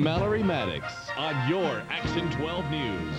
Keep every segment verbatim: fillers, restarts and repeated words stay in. Mallory Maddox on your Action twelve News.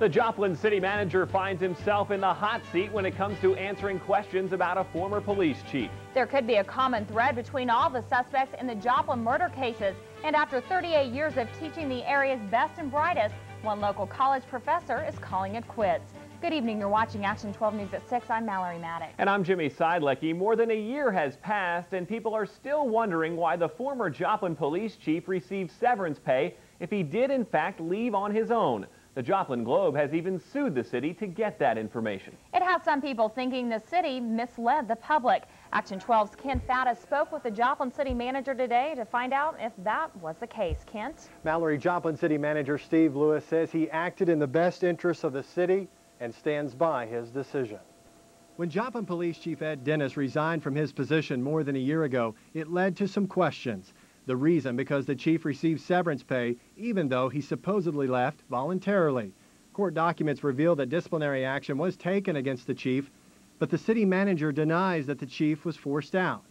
The Joplin city manager finds himself in the hot seat when it comes to answering questions about a former police chief. There could be a common thread between all the suspects in the Joplin murder cases. And after thirty-eight years of teaching the area's best and brightest, one local college professor is calling it quits. Good evening. You're watching Action twelve News at six. I'm Mallory Maddox. And I'm Jimmy Sidlecki. More than a year has passed, and people are still wondering why the former Joplin police chief received severance pay if he did, in fact, leave on his own. The Joplin Globe has even sued the city to get that information. It has some people thinking the city misled the public. Action twelve's Kent Fadda spoke with the Joplin city manager today to find out if that was the case. Kent? Mallory, Joplin city manager Steve Lewis says he acted in the best interests of the city and stands by his decision. When Joplin Police Chief Ed Dennis resigned from his position more than a year ago, it led to some questions. The reason, because the chief received severance pay, even though he supposedly left voluntarily. Court documents reveal that disciplinary action was taken against the chief, but the city manager denies that the chief was forced out.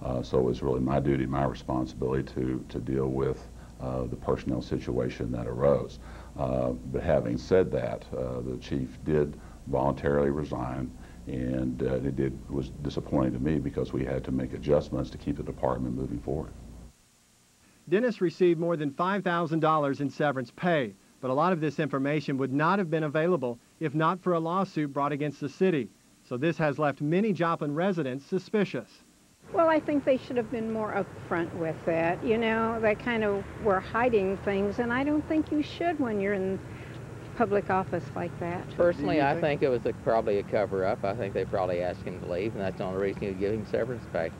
Uh, so it was really my duty, my responsibility to, to deal with Uh, the personnel situation that arose. Uh, but having said that, uh, the chief did voluntarily resign, and uh, it did, was disappointing to me because we had to make adjustments to keep the department moving forward. Dennis received more than five thousand dollars in severance pay, but a lot of this information would not have been available if not for a lawsuit brought against the city. So this has left many Joplin residents suspicious. Well, I think they should have been more upfront with that. You know, they kind of were hiding things, and I don't think you should when you're in public office like that. Personally, I think it was a, probably a cover-up. I think they probably asked him to leave, and that's the only reason you give him severance pay.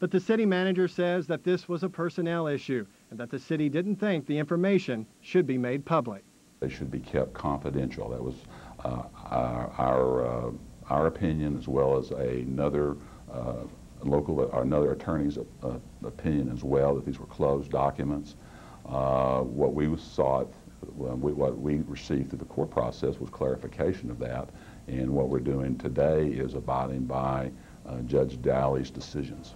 But the city manager says that this was a personnel issue and that the city didn't think the information should be made public. They should be kept confidential. That was uh, our, our, uh, our opinion, as well as another uh, local or another attorney's uh, opinion as well, that these were closed documents. Uh, what we saw, what we received through the court process was clarification of that, and what we're doing today is abiding by uh, Judge Dowley's decisions.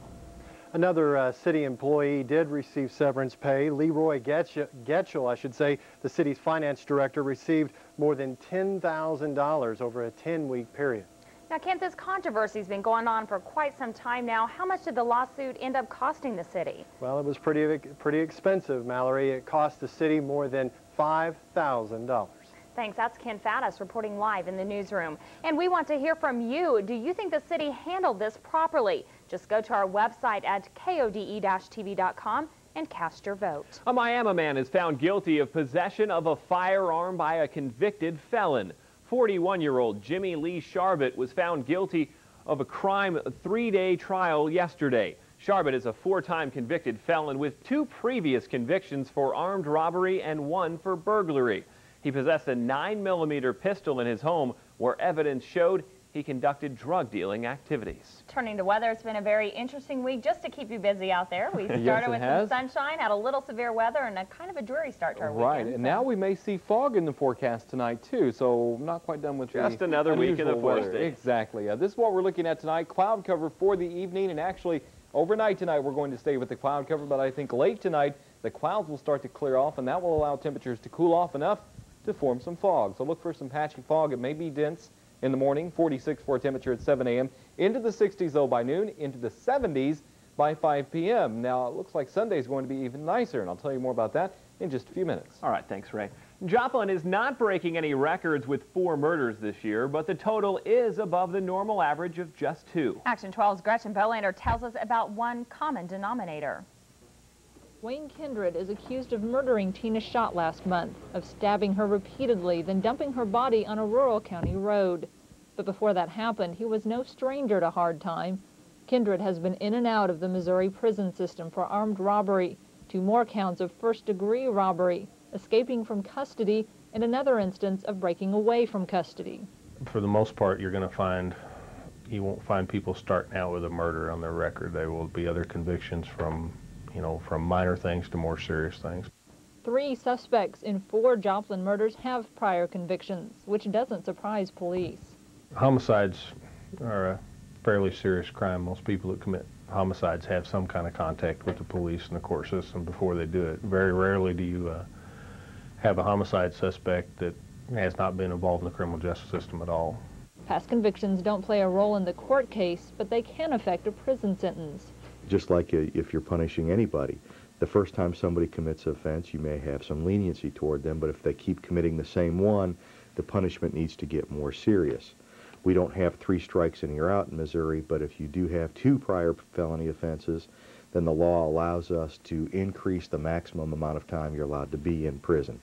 Another uh, city employee did receive severance pay. Leroy Getchell, I should say, the city's finance director, received more than ten thousand dollars over a ten-week period. Now, Kent, this controversy's been going on for quite some time now. How much did the lawsuit end up costing the city? Well, it was pretty, pretty expensive, Mallory. It cost the city more than five thousand dollars. Thanks. That's Kent Fadda reporting live in the newsroom. And we want to hear from you. Do you think the city handled this properly? Just go to our website at K O D E T V dot com and cast your vote. A Miami man is found guilty of possession of a firearm by a convicted felon. forty-one-year-old Jimmy Lee Charbet was found guilty of a crime three-day trial yesterday. Charbet is a four-time convicted felon with two previous convictions for armed robbery and one for burglary. He possessed a nine millimeter pistol in his home where evidence showed he conducted drug dealing activities. Turning to weather, it's been a very interesting week just to keep you busy out there. We started yes, with has. some sunshine, had a little severe weather, and a kind of a dreary start to our right. weekend. Right, and so. now we may see fog in the forecast tonight, too, so I'm not quite done with just the another week in the weather. Exactly. Uh, this is what we're looking at tonight, cloud cover for the evening, and actually overnight tonight we're going to stay with the cloud cover, but I think late tonight the clouds will start to clear off, and that will allow temperatures to cool off enough to form some fog. So look for some patchy fog. It may be dense in the morning, forty-six for a temperature at seven A M Into the sixties, though, by noon. Into the seventies by five P M Now, it looks like Sunday is going to be even nicer, and I'll tell you more about that in just a few minutes. All right, thanks, Ray. Joplin is not breaking any records with four murders this year, but the total is above the normal average of just two. Action twelve's Gretchen Bolander tells us about one common denominator. Wayne Kindred is accused of murdering Tina Schott last month, of stabbing her repeatedly, then dumping her body on a rural county road. But before that happened, he was no stranger to hard time. Kindred has been in and out of the Missouri prison system for armed robbery, two more counts of first-degree robbery, escaping from custody, and another instance of breaking away from custody. For the most part, you're going to find, you won't find people starting out with a murder on their record. There will be other convictions from you know, from minor things to more serious things. Three suspects in four Joplin murders have prior convictions, which doesn't surprise police. Homicides are a fairly serious crime. Most people that commit homicides have some kind of contact with the police and the court system before they do it. Very rarely do you uh, have a homicide suspect that has not been involved in the criminal justice system at all. Past convictions don't play a role in the court case, but they can affect a prison sentence. Just like if you're punishing anybody, the first time somebody commits an offense, you may have some leniency toward them, but if they keep committing the same one, the punishment needs to get more serious. We don't have three strikes and you're out in Missouri, but if you do have two prior felony offenses, then the law allows us to increase the maximum amount of time you're allowed to be in prison.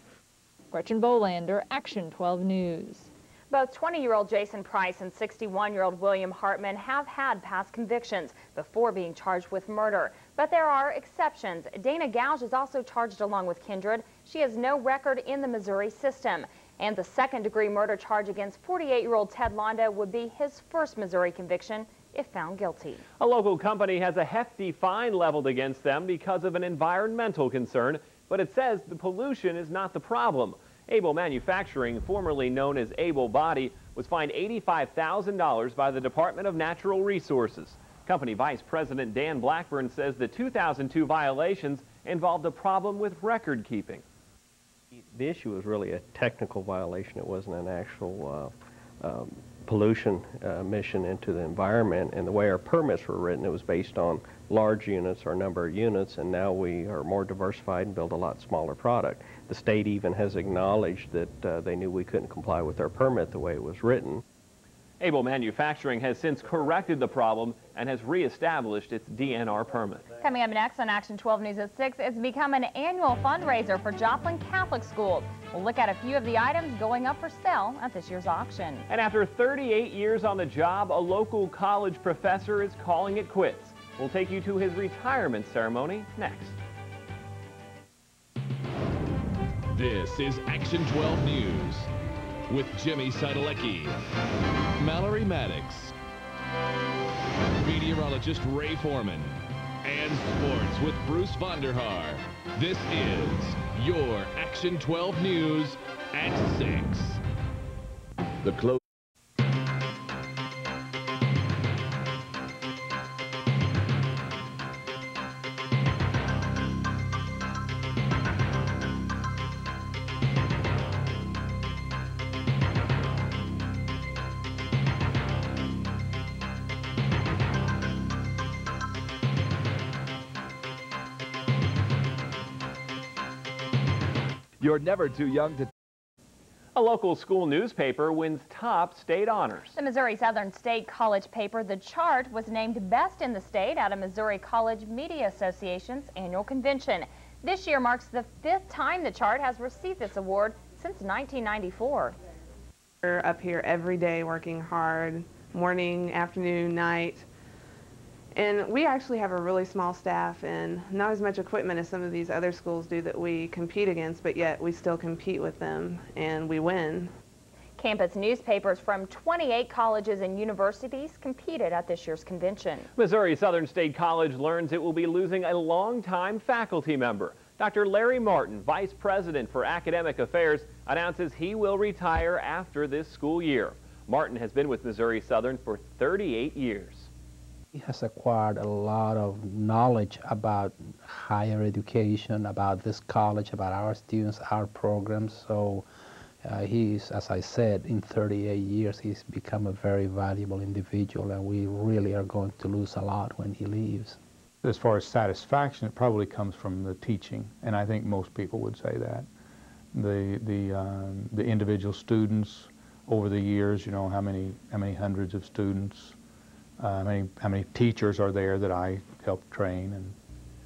Gretchen Bolander, Action twelve News. Both twenty-year-old Jason Price and sixty-one-year-old William Hartman have had past convictions before being charged with murder. But there are exceptions. Dana Gouge is also charged along with Kindred. She has no record in the Missouri system. And the second-degree murder charge against forty-eight-year-old Ted Londa would be his first Missouri conviction if found guilty. A local company has a hefty fine leveled against them because of an environmental concern, but it says the pollution is not the problem. Able Manufacturing, formerly known as Able Body, was fined eighty-five thousand dollars by the Department of Natural Resources. Company Vice President Dan Blackburn says the two thousand two violations involved a problem with record keeping. The issue was really a technical violation. It wasn't an actual uh, um, pollution uh, emission into the environment. And the way our permits were written, it was based on large units or number of units, and now we are more diversified and build a lot smaller product. The state even has acknowledged that uh, they knew we couldn't comply with our permit the way it was written. Able Manufacturing has since corrected the problem and has reestablished its D N R permit. Coming up next on Action twelve News at six, it's become an annual fundraiser for Joplin Catholic schools. We'll look at a few of the items going up for sale at this year's auction. And after thirty-eight years on the job, a local college professor is calling it quits. We'll take you to his retirement ceremony next. This is Action twelve News with Jimmy Sidlecki, Mallory Maddox, meteorologist Ray Forman, and sports with Bruce Vonderhaar. This is your Action twelve News at six. The close. You're never too young to... A local school newspaper wins top state honors. The Missouri Southern State College paper, The Chart, was named best in the state at a Missouri College Media Association's annual convention. This year marks the fifth time The Chart has received this award since nineteen ninety-four. We're up here every day working hard, morning, afternoon, night. And we actually have a really small staff and not as much equipment as some of these other schools do that we compete against, but yet we still compete with them and we win. Campus newspapers from twenty-eight colleges and universities competed at this year's convention. Missouri Southern State College learns it will be losing a longtime faculty member. Doctor Larry Martin, Vice President for Academic Affairs, announces he will retire after this school year. Martin has been with Missouri Southern for thirty-eight years. He has acquired a lot of knowledge about higher education, about this college, about our students, our programs. So uh, he's, as I said, in thirty-eight years, he's become a very valuable individual, and we really are going to lose a lot when he leaves. As far as satisfaction, it probably comes from the teaching, and I think most people would say that. The, the, um, the individual students over the years, you know, how many, how many hundreds of students, Uh, how many, how many teachers are there that I helped train. And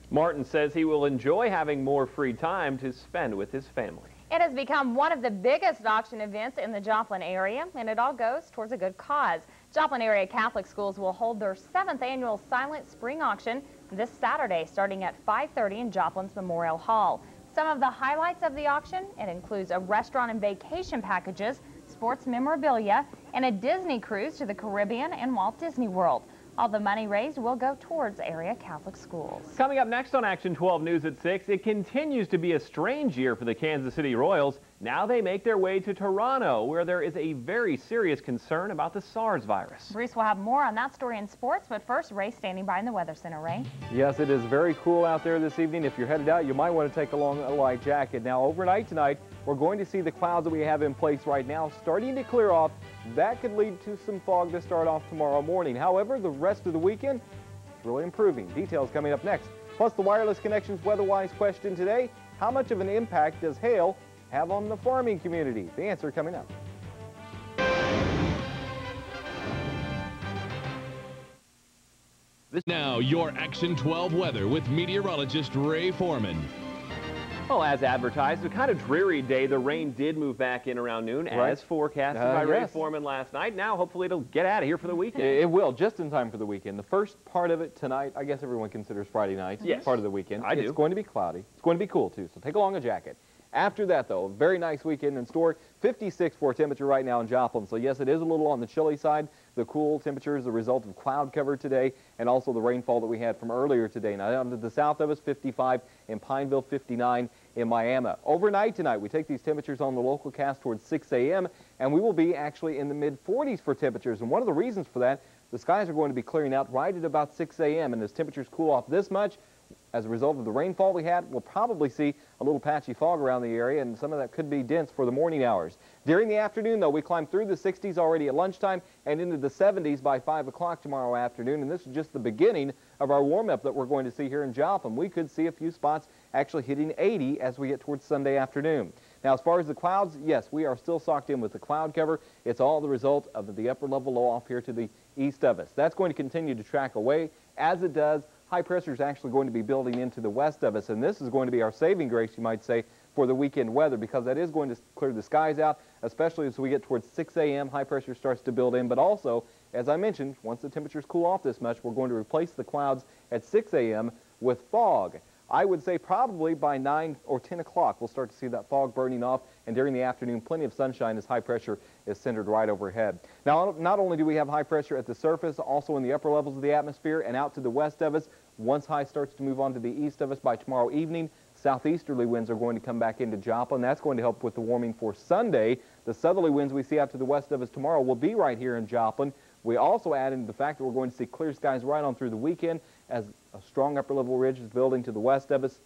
Martin says he will enjoy having more free time to spend with his family. It has become one of the biggest auction events in the Joplin area, and it all goes towards a good cause. Joplin area Catholic schools will hold their seventh annual Silent Spring Auction this Saturday starting at five thirty in Joplin's Memorial Hall. Some of the highlights of the auction, it includes a restaurant and vacation packages, sports memorabilia, and a Disney cruise to the Caribbean and Walt Disney World. All the money raised will go towards area Catholic schools. Coming up next on Action twelve News at six, it continues to be a strange year for the Kansas City Royals Now they make their way to Toronto, where there is a very serious concern about the SARS virus. Bruce will have more on that story in sports, but first, Ray standing by in the Weather Center. Ray? Yes, it is very cool out there this evening. If you're headed out, you might want to take along a light jacket. Now, overnight tonight, we're going to see the clouds that we have in place right now starting to clear off. That could lead to some fog to start off tomorrow morning. However, the rest of the weekend, really improving. Details coming up next. Plus, the wireless connections weather-wise question today, how much of an impact does hail have on the farming community? The answer coming up. Now, your Action twelve weather with meteorologist Ray Forman. Well, as advertised, a kind of dreary day. The rain did move back in around noon, right, as forecasted uh, by yes. Ray Forman last night. Now, hopefully, it'll get out of here for the weekend. It will, just in time for the weekend. The first part of it tonight, I guess everyone considers Friday night yes. part of the weekend. I do. It's going to be cloudy. It's going to be cool, too, so take along a jacket. After that, though, a very nice weekend in store. fifty-six for temperature right now in Joplin. So, yes, it is a little on the chilly side. The cool temperature is the result of cloud cover today and also the rainfall that we had from earlier today. Now, down to the south of us, fifty-five in Pineville, fifty-nine in Miami. Overnight tonight, we take these temperatures on the local cast towards six A M, and we will be actually in the mid forties for temperatures. And one of the reasons for that, the skies are going to be clearing out right at about six A M, and as temperatures cool off this much, as a result of the rainfall we had, we'll probably see a little patchy fog around the area, and some of that could be dense for the morning hours. During the afternoon, though, we climbed through the sixties already at lunchtime and into the seventies by five o'clock tomorrow afternoon, and this is just the beginning of our warm-up that we're going to see here in Joplin. We could see a few spots actually hitting eighty as we get towards Sunday afternoon. Now, as far as the clouds, yes, we are still socked in with the cloud cover. It's all the result of the upper-level low off here to the east of us. That's going to continue to track away as it does. High pressure is actually going to be building into the west of us, and this is going to be our saving grace, you might say, for the weekend weather, because that is going to clear the skies out, especially as we get towards six A M High pressure starts to build in, but also, as I mentioned, once the temperatures cool off this much, we're going to replace the clouds at six A M with fog. I would say probably by nine or ten o'clock, we'll start to see that fog burning off, and during the afternoon, plenty of sunshine as high pressure is centered right overhead. Now, not only do we have high pressure at the surface, also in the upper levels of the atmosphere and out to the west of us. Once high starts to move on to the east of us by tomorrow evening, southeasterly winds are going to come back into Joplin. That's going to help with the warming for Sunday. The southerly winds we see out to the west of us tomorrow will be right here in Joplin. We also add in the fact that we're going to see clear skies right on through the weekend as a strong upper-level ridge is building to the west of us.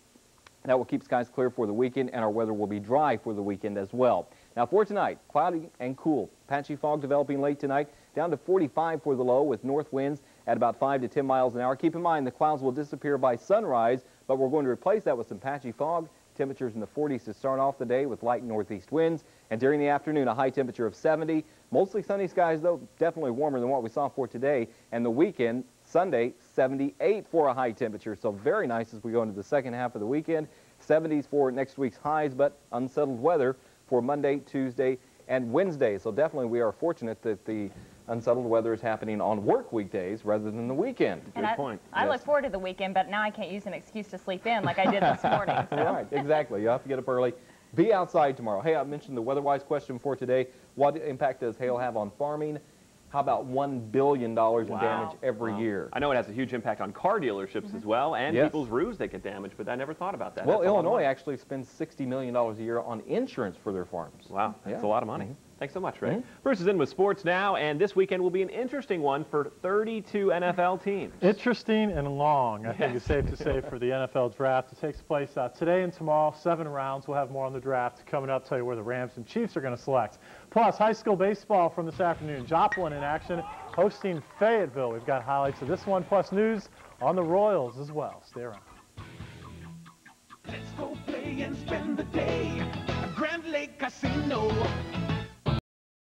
That will keep skies clear for the weekend, and our weather will be dry for the weekend as well. Now for tonight, cloudy and cool. Patchy fog developing late tonight, down to forty-five for the low with north winds at about five to ten miles an hour. Keep in mind the clouds will disappear by sunrise, but we're going to replace that with some patchy fog. Temperatures in the forties to start off the day with light northeast winds, and during the afternoon, a high temperature of seventy. Mostly sunny skies, though, definitely warmer than what we saw for today, and the weekend, Sunday, seventy-eight for a high temperature, so very nice as we go into the second half of the weekend. seventies for next week's highs, but unsettled weather for Monday, Tuesday, and Wednesday, so definitely we are fortunate that the unsettled weather is happening on work weekdays rather than the weekend. Good and I, point. I yes. look forward to the weekend, but now I can't use an excuse to sleep in like I did this morning. So. Right, exactly. You have to get up early. Be outside tomorrow. Hey, I mentioned the weather-wise question for today. What impact does hail have on farming? How about one billion dollars wow. in damage every wow. year? I know it has a huge impact on car dealerships mm-hmm. as well, and yes. people's roofs that get damaged, but I never thought about that. Well, that's Illinois actually spends sixty million dollars a year on insurance for their farms. Wow, that's yeah. a lot of money. Mm-hmm. Thanks so much, Ray. Mm-hmm. Bruce is in with sports now, and this weekend will be an interesting one for thirty-two N F L teams. Interesting and long, I yes. think it's safe to say, for the N F L draft. It takes place uh, today and tomorrow, seven rounds. We'll have more on the draft coming up, tell you where the Rams and Chiefs are going to select. Plus, high school baseball from this afternoon. Joplin in action, hosting Fayetteville. We've got highlights of this one, plus news on the Royals as well. Stay around. Let's go play and spend the day at Grand Lake Casino.